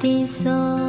地所。